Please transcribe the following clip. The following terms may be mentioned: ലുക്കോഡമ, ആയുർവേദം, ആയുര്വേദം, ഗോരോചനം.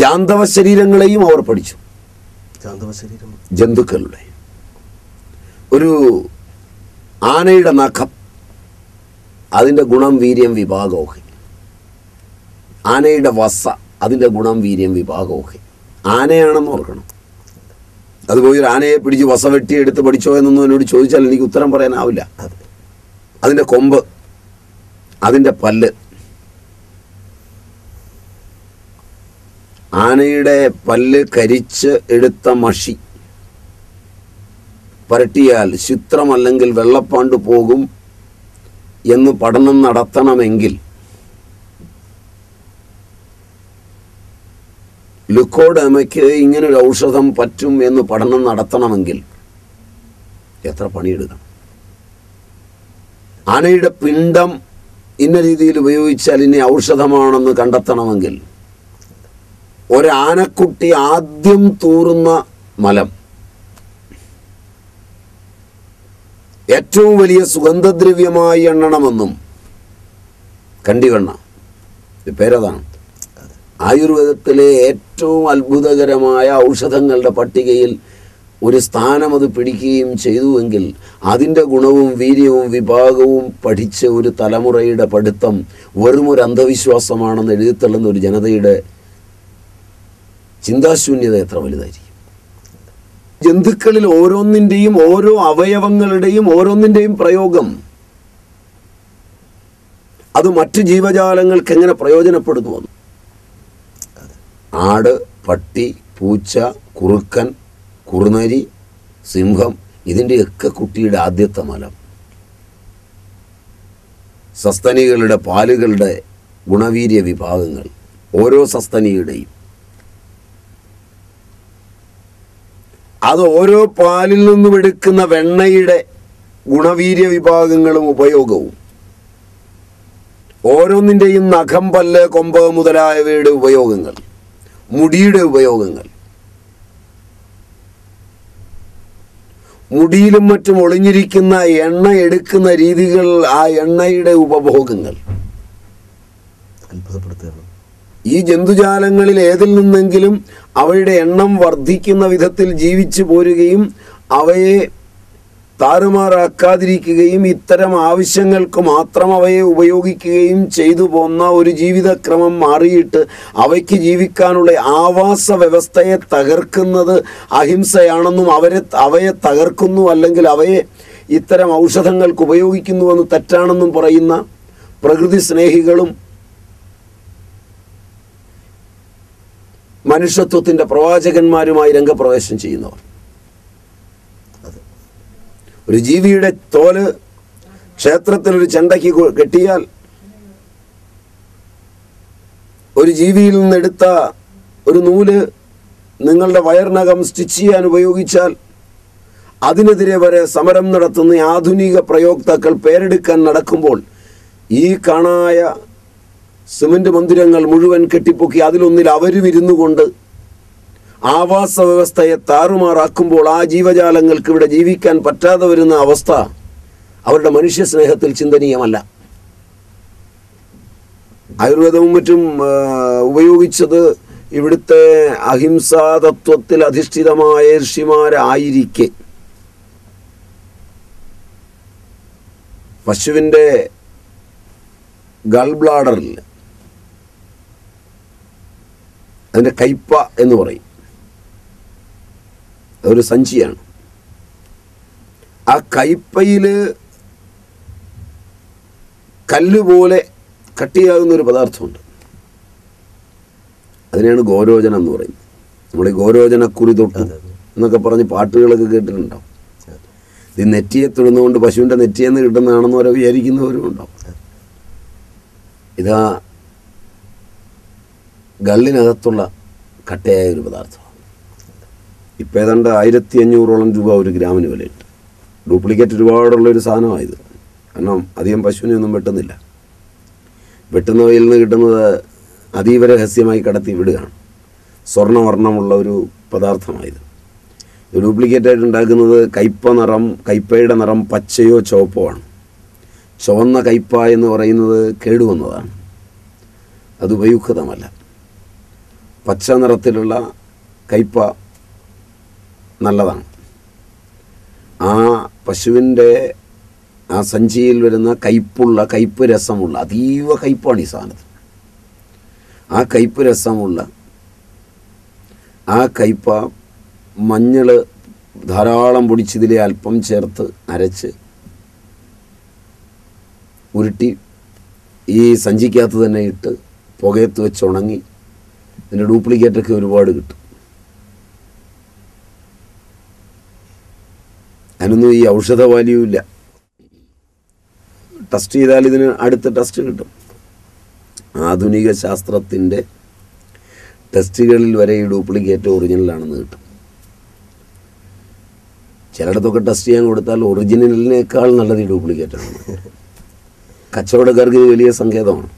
ജാന്തവ ശരീരങ്ങളെയും അവർ പഠിച്ചു. ജാന്തവ ശരീരം ജന്തുക്കളുടെ, ഒരു ആനയുടെ നഖം, അതിൻ്റെ ഗുണം വീര്യം വിഭാഗമൊക്കെ, ആനയുടെ വസ, അതിൻ്റെ ഗുണം വീര്യം വിഭാഗമൊക്കെ. ആനയാണെന്ന് ഓർക്കണം. അതുപോലെ ഒരു ആനയെ പിടിച്ച് വസ വെട്ടി എടുത്ത് പഠിച്ചോ എന്നൊന്നും എന്നോട് ചോദിച്ചാൽ എനിക്ക് ഉത്തരം പറയാനാവില്ല. അതിൻ്റെ കൊമ്പ്, അതിൻ്റെ പല്ല്, ആനയുടെ പല്ല് കരിച്ച് എടുത്ത മഷി പരട്ടിയാൽ ചിത്രം അല്ലെങ്കിൽ വെള്ളപ്പാണ്ട് പോകും എന്ന് പഠനം നടത്തണമെങ്കിൽ ലുക്കോഡമയ്ക്ക് ഇങ്ങനൊരു ഔഷധം പറ്റും എന്ന് പഠനം നടത്തണമെങ്കിൽ എത്ര പണിയെടുക്കണം. ആനയുടെ പിണ്ടം ഇന്ന രീതിയിൽ ഉപയോഗിച്ചാൽ ഇനി ഔഷധമാണെന്ന് കണ്ടെത്തണമെങ്കിൽ ഒരാനക്കുട്ടി ആദ്യം തൂറുന്ന മലം, ഏറ്റവും വലിയ സുഗന്ധദ്രവ്യമായി എണ്ണണമെന്നും കണ്ടിവണ്ണ പേരതാണ്. ആയുർവേദത്തിലെ ഏറ്റവും അത്ഭുതകരമായ ഔഷധങ്ങളുടെ പട്ടികയിൽ ഒരു സ്ഥാനം അത് പിടിക്കുകയും ചെയ്തുവെങ്കിൽ അതിൻ്റെ ഗുണവും വീര്യവും വിഭാഗവും പഠിച്ച ഒരു തലമുറയുടെ പഠിത്തം വെറും ഒരു അന്ധവിശ്വാസമാണെന്ന് എഴുതിത്തള്ളുന്ന ഒരു ജനതയുടെ ചിന്താശൂന്യത എത്ര വലുതായിരിക്കും. ജന്തുക്കളിൽ ഓരോന്നിൻ്റെയും ഓരോ അവയവങ്ങളുടെയും ഓരോന്നിൻ്റെയും പ്രയോഗം അത് മറ്റ് ജീവജാലങ്ങൾക്ക് എങ്ങനെ പ്രയോജനപ്പെടുത്തുമെന്ന്, ആട്, പട്ടി, പൂച്ച, കുറുക്കൻ, കുറുനരി, സിംഹം, ഇതിൻ്റെയൊക്കെ കുട്ടിയുടെ ആദ്യത്തെ മലം, സസ്തനികളുടെ പാലുകളുടെ ഗുണവീര്യ വിഭാഗങ്ങൾ, ഓരോ സസ്തനിയുടെയും അത് ഓരോ പാലിൽ നിന്നും എടുക്കുന്ന വെണ്ണയുടെ ഗുണവീര്യ വിഭാഗങ്ങളും ഉപയോഗവും ഓരോന്നിൻ്റെയും നഖം, പല്ല്, കൊമ്പ് മുതലായവയുടെ ഉപയോഗങ്ങൾ, മുടിയുടെ ഉപയോഗങ്ങൾ, മുടിയിലും മറ്റും ഒളിഞ്ഞിരിക്കുന്ന എണ്ണ എടുക്കുന്ന രീതികൾ, ആ എണ്ണയുടെ ഉപഭോഗങ്ങൾ. അത്ഭുതപ്പെടുത്തുകയാണ്. ഈ ജന്തുജാലങ്ങളിൽ ഏതിൽ നിന്നെങ്കിലും അവയുടെ എണ്ണം വർദ്ധിക്കുന്ന വിധത്തിൽ ജീവിച്ചു പോരുകയും അവയെ താറുമാറാക്കാതിരിക്കുകയും ഇത്തരം ആവശ്യങ്ങൾക്ക് മാത്രം അവയെ ഉപയോഗിക്കുകയും ചെയ്തു പോന്ന ഒരു ജീവിതക്രമം മാറിയിട്ട് അവയ്ക്ക് ജീവിക്കാനുള്ള ആവാസ വ്യവസ്ഥയെ തകർക്കുന്നത് അഹിംസയാണെന്നും അവയെ തകർക്കുന്നു അല്ലെങ്കിൽ അവയെ ഇത്തരം ഔഷധങ്ങൾക്ക് ഉപയോഗിക്കുന്നുവെന്ന് തെറ്റാണെന്നും പറയുന്ന പ്രകൃതി സ്നേഹികളും മനുഷ്യത്വത്തിൻ്റെ പ്രവാചകന്മാരുമായി രംഗപ്രവേശം ചെയ്യുന്നവർ. ഒരു ജീവിയുടെ തോല് ക്ഷേത്രത്തിലൊരു ചെണ്ടയ്ക്ക് കെട്ടിയാൽ ഒരു ജീവിയിൽ നിന്നെടുത്ത ഒരു നൂല് നിങ്ങളുടെ വയറിനകം സ്റ്റിച്ച് ചെയ്യാൻ ഉപയോഗിച്ചാൽ അതിനെതിരെ വരെ സമരം നടത്തുന്ന ആധുനിക പ്രയോക്താക്കൾ പേരെടുക്കാൻ നടക്കുമ്പോൾ ഈ കാണായ സിമൻറ്റ് മന്ദിരങ്ങൾ മുഴുവൻ കെട്ടിപ്പൊക്കി അതിലൊന്നിൽ അവരും ഇരുന്നു കൊണ്ട് ആവാസ വ്യവസ്ഥയെ താറുമാറാക്കുമ്പോൾ ആ ജീവജാലങ്ങൾക്ക് ഇവിടെ ജീവിക്കാൻ പറ്റാതെ വരുന്ന അവസ്ഥ അവരുടെ മനുഷ്യ സ്നേഹത്തിൽ ചിന്തനീയമല്ല. ആയുർവേദവും മറ്റും ഉപയോഗിച്ചത് ഇവിടുത്തെ അഹിംസാതത്വത്തിൽ അധിഷ്ഠിതമായ ഋഷിമാരായിരിക്കെ പശുവിൻ്റെ ഗൾ ബ്ലാഡറിൽ അതിൻ്റെ കയ്പ എന്ന് പറയും, അതൊരു സഞ്ചിയാണ്. ആ കയ്പയിൽ കല്ലുപോലെ കട്ടിയാകുന്ന ഒരു പദാർത്ഥമുണ്ട്, അതിനെയാണ് ഗോരോചനം എന്ന് പറയുന്നത്. നമ്മുടെ ഗോരോചനക്കുറി തൊട്ട് എന്നൊക്കെ പറഞ്ഞ് പാട്ടുകളൊക്കെ കേട്ടിട്ടുണ്ടാവും. ഇത് നെറ്റിയെ തൊടുന്നതുകൊണ്ട് പശുവിൻ്റെ നെറ്റിയെന്ന് കിട്ടുന്നതാണെന്ന് വരെ വിചാരിക്കുന്നവരും ഉണ്ടാവും. ഇതാ ഗള്ളിനകത്തുള്ള കട്ടയായ ഒരു പദാർത്ഥമാണ്. ഇപ്പോൾ ഏതാണ്ട് 1500ഓളം രൂപ ഒരു ഗ്രാമിന് വിലയുണ്ട്. ഡ്യൂപ്ലിക്കേറ്റ് ഒരുപാടുള്ളൊരു സാധനമായത്, കാരണം അധികം പശുവിനെയൊന്നും വെട്ടുന്നില്ല. വെട്ടുന്നവയിൽ നിന്ന് കിട്ടുന്നത് അതീവ രഹസ്യമായി കടത്തി വിടുകയാണ്. സ്വർണ്ണവർണ്ണമുള്ള ഒരു പദാർത്ഥമായത്. ഡ്യൂപ്ലിക്കേറ്റായിട്ട് ഉണ്ടാക്കുന്നത് കയ്പയുടെ നിറം പച്ചയോ ചുവപ്പോ ആണ്. ചുവന്ന കയ്പ എന്ന് പറയുന്നത് കേടുവന്നതാണ്, അത് ഉപയുക്തമല്ല. പച്ച നിറത്തിലുള്ള കൈപ്പ നല്ലതാണ്. ആ പശുവിൻ്റെ ആ സഞ്ചിയിൽ വരുന്ന കൈപ്പുള്ള കൈപ്പ് രസമുള്ള അതീവ കൈപ്പാണ് ഈ സാധനത്തിൽ. ആ കൈപ്പ് രസമുള്ള ആ കൈപ്പ മഞ്ഞൾ ധാരാളം പൊടിച്ചതിലെ അല്പം ചേർത്ത് അരച്ച് ഉരുട്ടി ഈ സഞ്ചിക്കകത്ത് തന്നെ ഇട്ട് പുകയത്ത് വെച്ച് ഉണങ്ങി ഇതിൻ്റെ ഡ്യൂപ്ലിക്കേറ്റൊക്കെ ഒരുപാട് കിട്ടും. അതിനൊന്നും ഈ ഔഷധ വാല്യൂ ഇല്ല. ടെസ്റ്റ് ചെയ്താൽ ഇതിന് അടുത്ത ടെസ്റ്റ് കിട്ടും. ആധുനിക ശാസ്ത്രത്തിൻ്റെ ടെസ്റ്റുകളിൽ വരെ ഈ ഡ്യൂപ്ലിക്കേറ്റ് ഒറിജിനലാണെന്ന് കിട്ടും. ചിലയിടത്തൊക്കെ ടെസ്റ്റ് ചെയ്യാൻ കൊടുത്താൽ ഒറിജിനലിനേക്കാൾ നല്ലത് ഈ ഡ്യൂപ്ലിക്കേറ്റാണ്. കച്ചവടക്കാർക്ക് വലിയ സങ്കേതമാണ്.